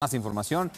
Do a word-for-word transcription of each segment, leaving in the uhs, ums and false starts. Más información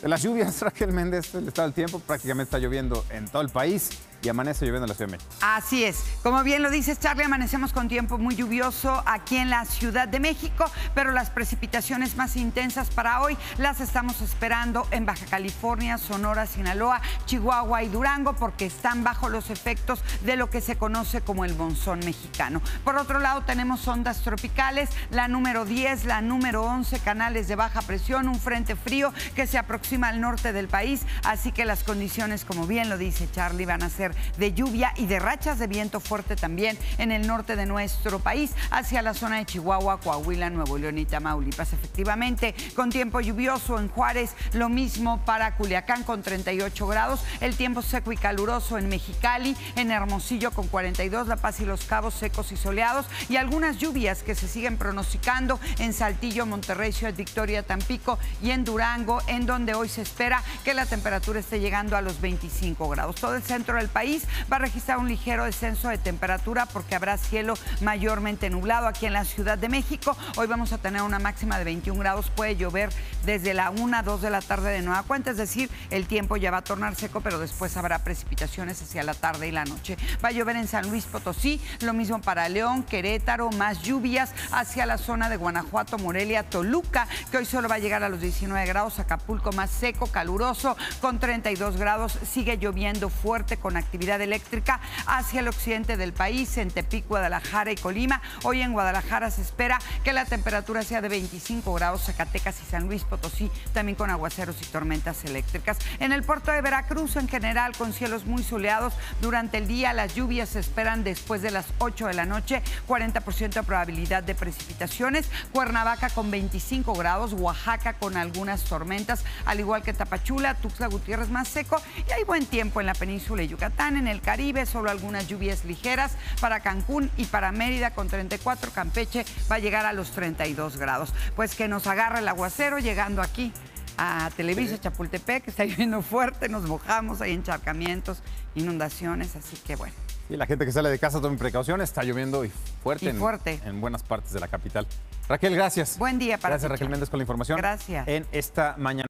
de las lluvias, Raquel Méndez, el estado del tiempo, prácticamente está lloviendo en todo el país y amanece lloviendo en la Ciudad de México. Así es, como bien lo dices, Charlie, amanecemos con tiempo muy lluvioso aquí en la Ciudad de México, pero las precipitaciones más intensas para hoy las estamos esperando en Baja California, Sonora, Sinaloa, Chihuahua y Durango, porque están bajo los efectos de lo que se conoce como el monzón mexicano. Por otro lado, tenemos ondas tropicales, la número diez, la número once, canales de baja presión, un frente frío que se aproxima al norte del país, así que las condiciones, como bien lo dice Charlie, van a ser de lluvia y de rachas de viento fuerte también en el norte de nuestro país, hacia la zona de Chihuahua, Coahuila, Nuevo León y Tamaulipas. Efectivamente, con tiempo lluvioso en Juárez, lo mismo para Culiacán con treinta y ocho grados, el tiempo seco y caluroso en Mexicali, en Hermosillo con cuarenta y dos, La Paz y Los Cabos secos y soleados, y algunas lluvias que se siguen pronosticando en Saltillo, Monterrey, Ciudad Victoria, Tampico y en Durango, en donde hoy Hoy se espera que la temperatura esté llegando a los veinticinco grados. Todo el centro del país va a registrar un ligero descenso de temperatura porque habrá cielo mayormente nublado aquí en la Ciudad de México. Hoy vamos a tener una máxima de veintiuno grados. Puede llover desde la una, dos de la tarde de nueva cuenta. Es decir, el tiempo ya va a tornar seco, pero después habrá precipitaciones hacia la tarde y la noche. Va a llover en San Luis Potosí, lo mismo para León, Querétaro, más lluvias hacia la zona de Guanajuato, Morelia, Toluca, que hoy solo va a llegar a los diecinueve grados. Acapulco más seco, caluroso, con treinta y dos grados, sigue lloviendo fuerte con actividad eléctrica hacia el occidente del país, en Tepic, Guadalajara y Colima. Hoy en Guadalajara se espera que la temperatura sea de veinticinco grados, Zacatecas y San Luis Potosí, también con aguaceros y tormentas eléctricas. En el puerto de Veracruz, en general, con cielos muy soleados durante el día, las lluvias se esperan después de las ocho de la noche, cuarenta por ciento de probabilidad de precipitaciones, Cuernavaca con veinticinco grados, Oaxaca con algunas tormentas, al igual que Tapachula, Tuxtla Gutiérrez más seco, y hay buen tiempo en la península de Yucatán, en el Caribe, solo algunas lluvias ligeras para Cancún y para Mérida con treinta y cuatro, Campeche va a llegar a los treinta y dos grados. Pues que nos agarra el aguacero llegando aquí a Televisa, Chapultepec, que está lloviendo fuerte, nos mojamos, hay encharcamientos, inundaciones, así que bueno. Y la gente que sale de casa tome precauciones, está lloviendo y fuerte, y fuerte. En, en buenas partes de la capital. Raquel, gracias. Buen día para ti. Gracias, Raquel Méndez, con la información. Gracias. En esta mañana.